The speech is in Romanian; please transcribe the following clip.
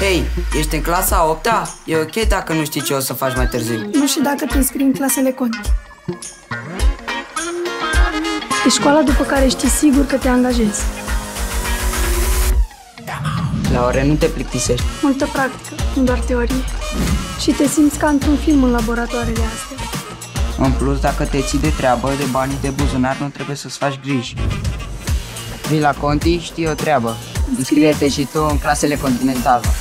Hei, ești în clasa 8-a? E ok dacă nu știi ce o să faci mai târziu. Nu știu dacă te înscrii în clasele Conti. E școala după care știi sigur că te angajezi. La ore nu te plictisești. Multă practică, nu doar teorie. Și te simți ca într-un film în laboratoarele astea. În plus, dacă te ții de treabă, de banii de buzunar nu trebuie să-ți faci griji. Vii la Conti, știi o treabă. Înscrie-te și tu în clasele Continental.